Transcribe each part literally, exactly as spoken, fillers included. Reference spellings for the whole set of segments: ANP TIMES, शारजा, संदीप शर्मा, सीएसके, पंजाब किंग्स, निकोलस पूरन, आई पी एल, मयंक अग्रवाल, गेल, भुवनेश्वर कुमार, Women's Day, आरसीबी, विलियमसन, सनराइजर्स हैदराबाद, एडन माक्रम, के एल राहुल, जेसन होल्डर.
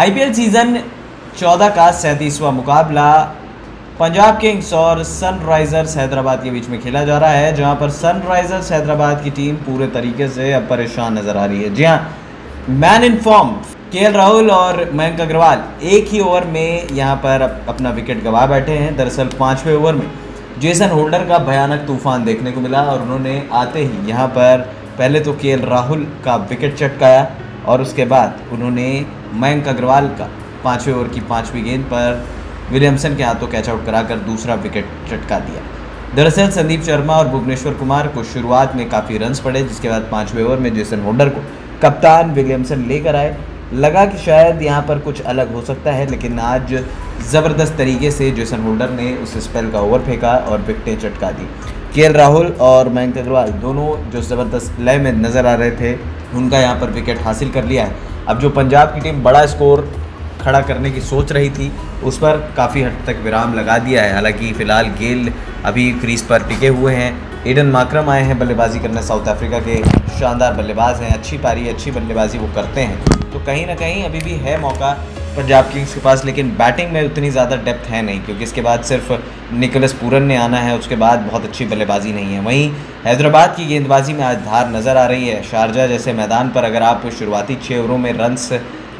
आई पी एल season चौदह का सैंतीसवां मुकाबला पंजाब किंग्स और सनराइजर्स हैदराबाद के बीच में खेला जा रहा है, जहां पर सनराइजर्स हैदराबाद की टीम पूरे तरीके से अब परेशान नज़र आ रही है। जी हाँ, man in form के एल राहुल और मयंक अग्रवाल एक ही ओवर में यहां पर अपना विकेट गंवा बैठे हैं। दरअसल पाँचवें ओवर में जेसन होल्डर का भयानक तूफान देखने को मिला और उन्होंने आते ही यहाँ पर पहले तो के एल राहुल का विकेट चटकाया और उसके बाद उन्होंने मयंक अग्रवाल का पाँचवें ओवर की पाँचवीं गेंद पर विलियमसन के हाथों कैच आउट कराकर दूसरा विकेट चटका दिया। दरअसल संदीप शर्मा और भुवनेश्वर कुमार को शुरुआत में काफ़ी रन्स पड़े, जिसके बाद पाँचवें ओवर में जेसन होल्डर को कप्तान विलियमसन लेकर आए। लगा कि शायद यहाँ पर कुछ अलग हो सकता है, लेकिन आज ज़बरदस्त तरीके से जेसन होल्डर ने उस स्पेल का ओवर फेंका और विकटें चटका दी। के एल राहुल और मयंक अग्रवाल दोनों जो ज़बरदस्त लय में नज़र आ रहे थे, उनका यहाँ पर विकेट हासिल कर लिया है। अब जो पंजाब की टीम बड़ा स्कोर खड़ा करने की सोच रही थी, उस पर काफ़ी हद तक विराम लगा दिया है। हालांकि फ़िलहाल गेल अभी क्रीज पर टिके हुए हैं। एडन माक्रम आए हैं बल्लेबाजी करने, साउथ अफ्रीका के शानदार बल्लेबाज हैं, अच्छी पारी अच्छी बल्लेबाजी वो करते हैं। तो कहीं ना कहीं अभी भी है मौका पंजाब किंग्स के पास, लेकिन बैटिंग में उतनी ज़्यादा डेप्थ है नहीं, क्योंकि इसके बाद सिर्फ निकोलस पूरन ने आना है, उसके बाद बहुत अच्छी बल्लेबाजी नहीं है। वहीं हैदराबाद की गेंदबाजी में आज धार नज़र आ रही है। शारजा जैसे मैदान पर अगर आप शुरुआती छः ओवरों में रन्स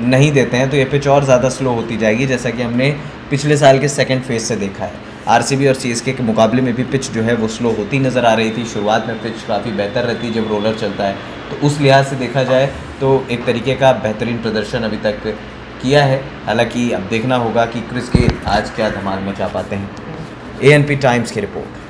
नहीं देते हैं तो ये पिच और ज़्यादा स्लो होती जाएगी, जैसा कि हमने पिछले साल के सेकेंड फेज़ से देखा है। आरसीबी और सीएसके के मुकाबले में भी पिच जो है वो स्लो होती नज़र आ रही थी। शुरुआत में पिच काफ़ी बेहतर रहती है जब रोलर चलता है, तो उस लिहाज से देखा जाए तो एक तरीके का बेहतरीन प्रदर्शन अभी तक किया है। हालांकि अब देखना होगा कि क्रिस गेल आज क्या धमाल मचा पाते हैं। ए एन पी टाइम्स की रिपोर्ट।